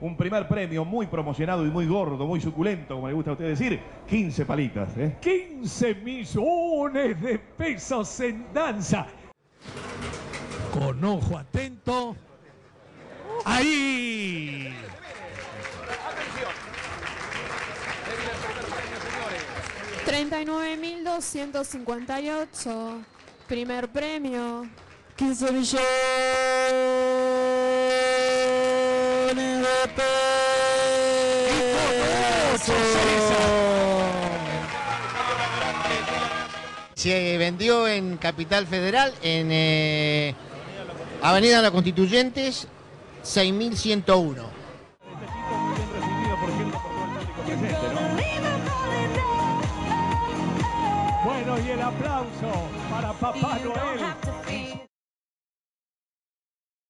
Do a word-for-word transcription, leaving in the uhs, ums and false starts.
un primer premio muy promocionado y muy gordo, muy suculento, como le gusta a usted decir, quince palitas. ¿eh? quince millones de pesos en danza. Con ojo atento. ¡Ahí! treinta y nueve mil doscientos cincuenta y ocho. Primer premio. quince millones de pesos. Se vendió en Capital Federal, en eh, Avenida de los Constituyentes, seis mil ciento uno. Bueno, y el aplauso para Papá Noel.